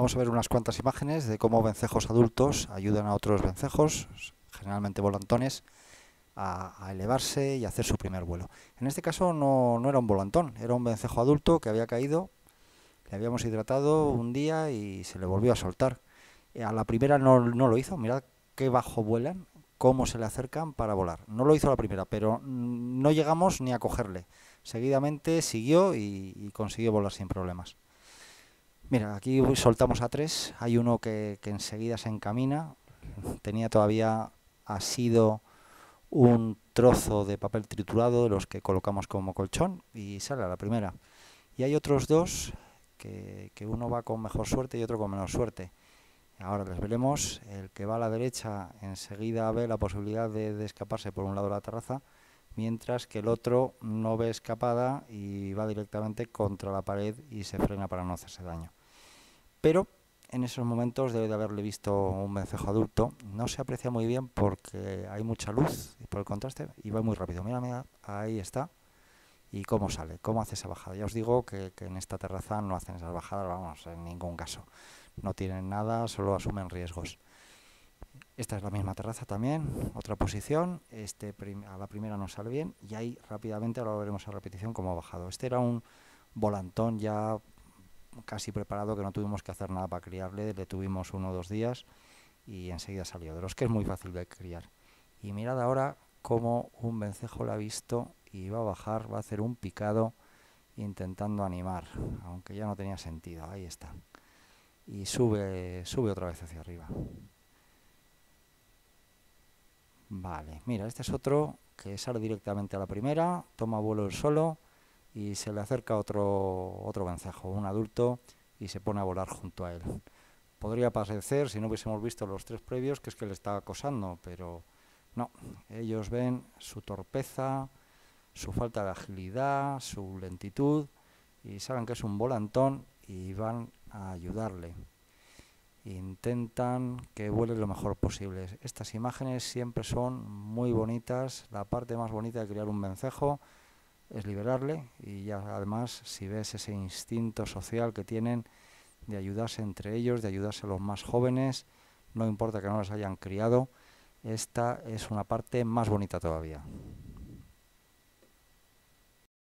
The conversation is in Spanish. Vamos a ver unas cuantas imágenes de cómo vencejos adultos ayudan a otros vencejos, generalmente volantones, a elevarse y a hacer su primer vuelo. En este caso no era un volantón, era un vencejo adulto que había caído, le habíamos hidratado un día y se le volvió a soltar. A la primera no lo hizo, mirad qué bajo vuelan, cómo se le acercan para volar. No lo hizo a la primera, pero no llegamos ni a cogerle. Seguidamente siguió y consiguió volar sin problemas. Mira, aquí soltamos a tres, hay uno que enseguida se encamina, tenía todavía asido un trozo de papel triturado de los que colocamos como colchón y sale a la primera. Y hay otros dos que uno va con mejor suerte y otro con menos suerte. Ahora les veremos, el que va a la derecha enseguida ve la posibilidad de escaparse por un lado de la terraza, mientras que el otro no ve escapada y va directamente contra la pared y se frena para no hacerse daño. Pero en esos momentos debe de haberle visto un vencejo adulto. No se aprecia muy bien porque hay mucha luz y por el contraste y va muy rápido. Mira, mira, ahí está. ¿Y cómo sale? ¿Cómo hace esa bajada? Ya os digo que en esta terraza no hacen esas bajadas, vamos, en ningún caso. No tienen nada, solo asumen riesgos. Esta es la misma terraza también, otra posición. A la primera no sale bien y ahí rápidamente, ahora lo veremos a repetición, cómo ha bajado. Este era un volantón ya casi preparado, que no tuvimos que hacer nada para criarle, le tuvimos 1 o 2 días y enseguida salió, de los que es muy fácil de criar. Y mirad ahora cómo un vencejo lo ha visto y va a bajar, va a hacer un picado intentando animar, aunque ya no tenía sentido, ahí está. Y sube otra vez hacia arriba. Vale, mira, este es otro que sale directamente a la primera, toma vuelo él solo y se le acerca otro vencejo, un adulto, y se pone a volar junto a él. Podría parecer, si no hubiésemos visto los tres previos, que es que le está acosando, pero no. Ellos ven su torpeza, su falta de agilidad, su lentitud, y saben que es un volantón y van a ayudarle. Intentan que vuele lo mejor posible. Estas imágenes siempre son muy bonitas. La parte más bonita de criar un vencejo es liberarle, y ya además si ves ese instinto social que tienen de ayudarse entre ellos, de ayudarse a los más jóvenes, no importa que no los hayan criado, esta es una parte más bonita todavía.